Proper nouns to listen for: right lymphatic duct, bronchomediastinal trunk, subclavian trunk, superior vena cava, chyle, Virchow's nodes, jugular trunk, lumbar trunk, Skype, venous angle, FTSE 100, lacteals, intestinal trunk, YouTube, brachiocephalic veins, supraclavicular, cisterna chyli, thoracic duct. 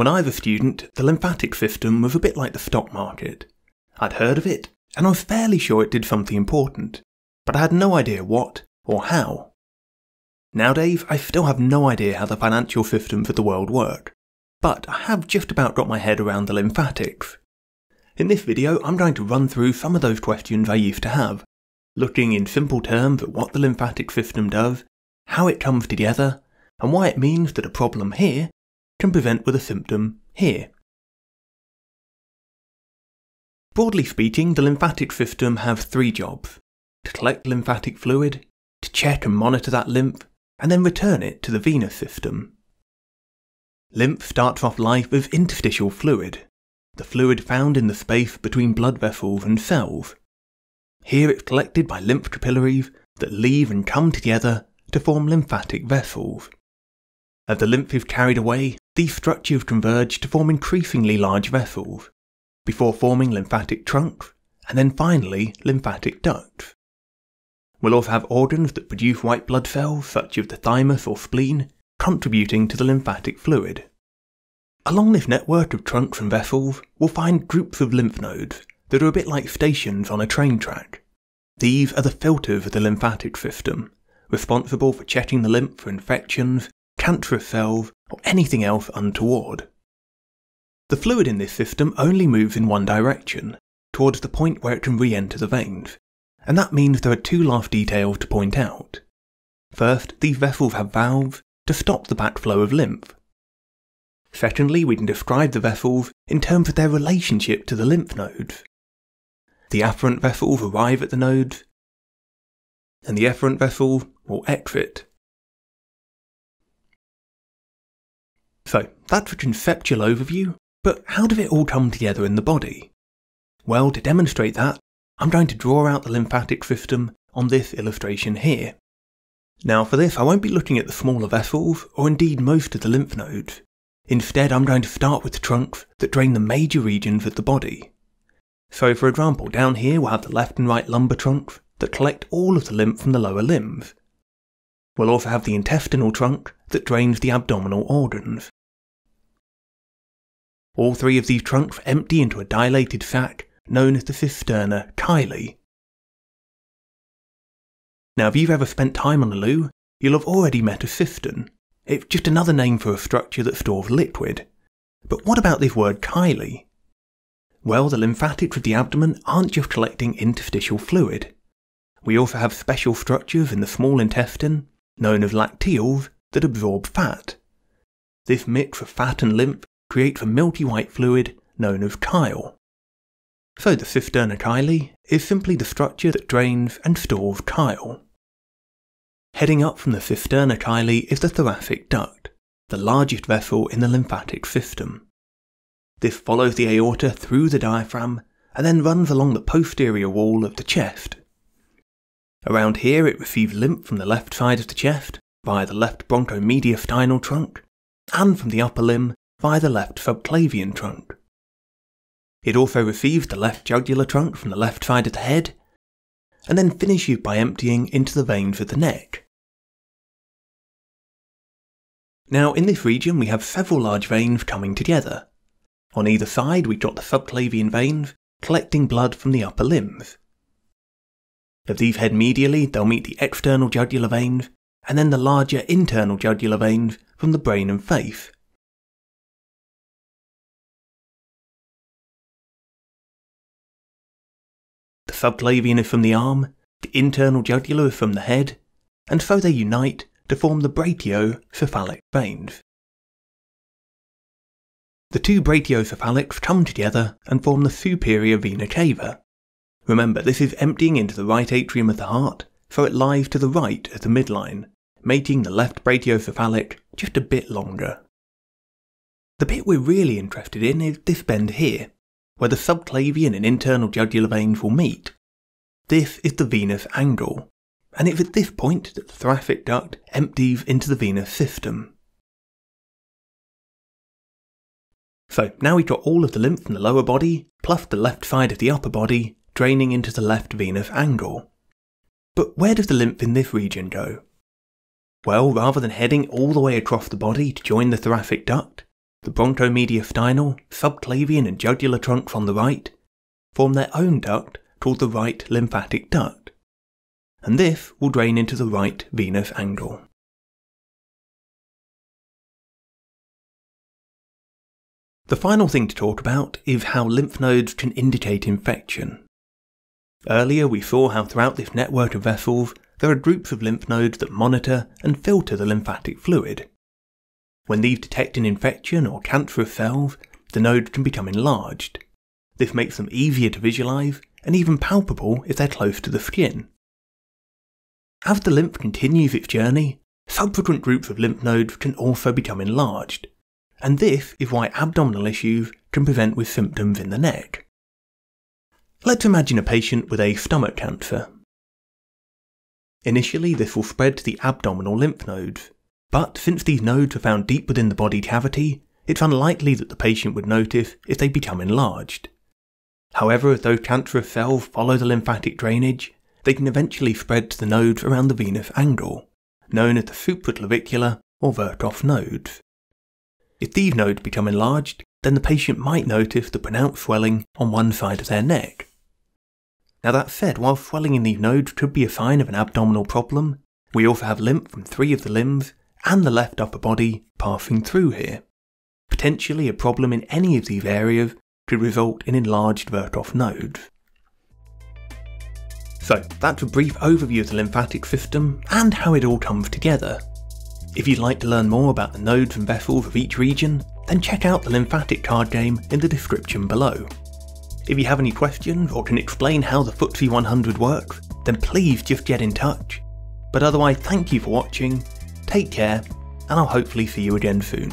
When I was a student, the lymphatic system was a bit like the stock market. I'd heard of it, and I was fairly sure it did something important, but I had no idea what or how. Nowadays, I still have no idea how the financial systems of the world work, but I have just about got my head around the lymphatics. In this video, I'm going to run through some of those questions I used to have, looking in simple terms at what the lymphatic system does, how it comes together, and why it means that a problem here can present with a symptom here. Broadly speaking, the lymphatic system has three jobs: to collect lymphatic fluid, to check and monitor that lymph, and then return it to the venous system. Lymph starts off life as interstitial fluid, the fluid found in the space between blood vessels and cells. Here it's collected by lymph capillaries that leave and come together to form lymphatic vessels. As the lymph is carried away, these structures converge to form increasingly large vessels, before forming lymphatic trunks, and then finally lymphatic ducts. We'll also have organs that produce white blood cells, such as the thymus or spleen, contributing to the lymphatic fluid. Along this network of trunks and vessels, we'll find groups of lymph nodes that are a bit like stations on a train track. These are the filters of the lymphatic system, responsible for checking the lymph for infections, cancerous cells, or anything else untoward. The fluid in this system only moves in one direction, towards the point where it can re-enter the veins, and that means there are two last details to point out. First, these vessels have valves to stop the backflow of lymph. Secondly, we can describe the vessels in terms of their relationship to the lymph nodes. The afferent vessels arrive at the nodes, and the efferent vessel will exit. So, that's a conceptual overview, but how does it all come together in the body? Well, to demonstrate that, I'm going to draw out the lymphatic system on this illustration here. Now for this, I won't be looking at the smaller vessels, or indeed most of the lymph nodes. Instead, I'm going to start with the trunks that drain the major regions of the body. So for example, down here we'll have the left and right lumbar trunks that collect all of the lymph from the lower limbs. We'll also have the intestinal trunk that drains the abdominal organs. All three of these trunks empty into a dilated sac known as the cisterna chyli. Now if you've ever spent time on a loo, you'll have already met a cistern. It's just another name for a structure that stores liquid. But what about this word chyli? Well, the lymphatics of the abdomen aren't just collecting interstitial fluid. We also have special structures in the small intestine, known as lacteals, that absorb fat. This mix of fat and lymph creates a milky white fluid known as chyle. So the cisterna chyli is simply the structure that drains and stores chyle. Heading up from the cisterna chyli is the thoracic duct, the largest vessel in the lymphatic system. This follows the aorta through the diaphragm and then runs along the posterior wall of the chest. Around here it receives lymph from the left side of the chest, via the left bronchomediastinal trunk, and from the upper limb, via the left subclavian trunk. It also receives the left jugular trunk from the left side of the head, and then finishes by emptying into the veins of the neck. Now in this region we have several large veins coming together. On either side we've got the subclavian veins, collecting blood from the upper limbs. If these head medially, they'll meet the external jugular veins, and then the larger internal jugular veins from the brain and face. The subclavian is from the arm, the internal jugular is from the head, and so they unite to form the brachiocephalic veins. The two brachiocephalics come together and form the superior vena cava. Remember, this is emptying into the right atrium of the heart, so it lies to the right of the midline, making the left brachiocephalic just a bit longer. The bit we're really interested in is this bend here, where the subclavian and internal jugular veins will meet. This is the venous angle, and it's at this point that the thoracic duct empties into the venous system. So, now we've got all of the lymph from the lower body, plus the left side of the upper body, draining into the left venous angle. But where does the lymph in this region go? Well, rather than heading all the way across the body to join the thoracic duct, The bronchomediastinal, subclavian and jugular trunk from the right form their own duct called the right lymphatic duct, and this will drain into the right venous angle. The final thing to talk about is how lymph nodes can indicate infection. Earlier we saw how throughout this network of vessels there are groups of lymph nodes that monitor and filter the lymphatic fluid. When these detect an infection or cancerous cells, the nodes can become enlarged. This makes them easier to visualize and even palpable if they're close to the skin. As the lymph continues its journey, subsequent groups of lymph nodes can also become enlarged, and this is why abdominal issues can present with symptoms in the neck. Let's imagine a patient with a stomach cancer. Initially, this will spread to the abdominal lymph nodes, but since these nodes are found deep within the body cavity, it's unlikely that the patient would notice if they become enlarged. However, as those cancerous cells follow the lymphatic drainage, they can eventually spread to the nodes around the venous angle, known as the supraclavicular or Virchow's nodes. If these nodes become enlarged, then the patient might notice the pronounced swelling on one side of their neck. Now that said, while swelling in these nodes could be a sign of an abdominal problem, we also have lymph from three of the limbs and the left upper body passing through here. Potentially a problem in any of these areas could result in enlarged Virchow's nodes. So that's a brief overview of the lymphatic system and how it all comes together. If you'd like to learn more about the nodes and vessels of each region, then check out the lymphatic card game in the description below. If you have any questions or can explain how the FTSE 100 works, then please just get in touch. But otherwise, thank you for watching, take care, and I'll hopefully see you again soon.